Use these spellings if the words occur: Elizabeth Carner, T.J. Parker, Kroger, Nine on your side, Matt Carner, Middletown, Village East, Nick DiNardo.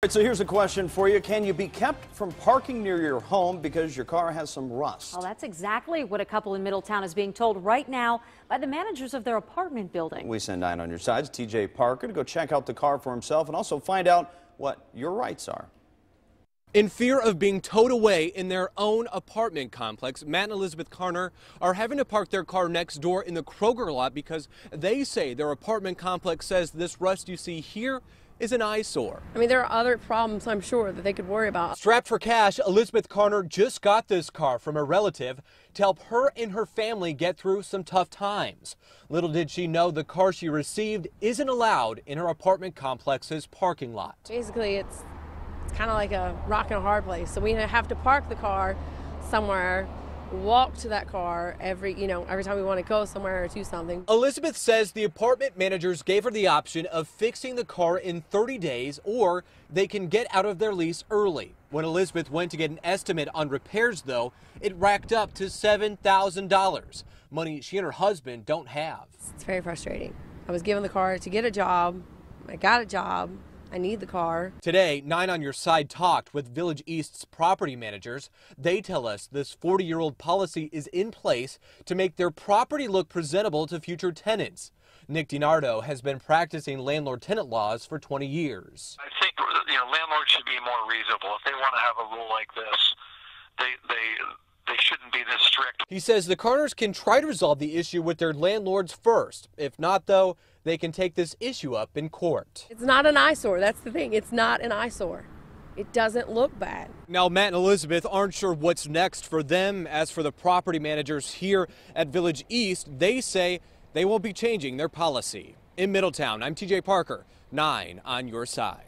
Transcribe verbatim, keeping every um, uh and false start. All right, so here's a question for you. Can you be kept from parking near your home because your car has some rust? Well, that's exactly what a couple in Middletown is being told right now by the managers of their apartment building. We send Nine on Your Side's T J. Parker to go check out the car for himself and also find out what your rights are. In fear of being towed away in their own apartment complex, Matt and Elizabeth Carner are having to park their car next door in the Kroger lot because they say their apartment complex says this rust you see here is an eyesore. I mean, there are other problems, I'm sure, that they could worry about. Strapped for cash, Elizabeth Carner just got this car from a relative to help her and her family get through some tough times. Little did she know the car she received isn't allowed in her apartment complex's parking lot. Basically, it's It's kind of like a rock and a hard place. So we have to park the car somewhere, walk to that car every, you know, every time we want to go somewhere or do something. Elizabeth says the apartment managers gave her the option of fixing the car in thirty days, or they can get out of their lease early. When Elizabeth went to get an estimate on repairs, though, it racked up to seven thousand dollars, money she and her husband don't have. It's very frustrating. I was given the car to get a job. I got a job. I need the car. Today, Nine on Your Side talked with Village East's property managers. They tell us this forty-year-old policy is in place to make their property look presentable to future tenants. Nick DiNardo has been practicing landlord-tenant laws for twenty years. I think, you know, landlords should be more reasonable. If they want to have a rule like this, they they they shouldn't be this strict. He says the Carners can try to resolve the issue with their landlords first. If not, though, they can take this issue up in court. It's not an eyesore. That's the thing. It's not an eyesore. It doesn't look bad. Now, Matt and Elizabeth aren't sure what's next for them. As for the property managers here at Village East, they say they won't be changing their policy. In Middletown, I'm T J. Parker, Nine on Your Side.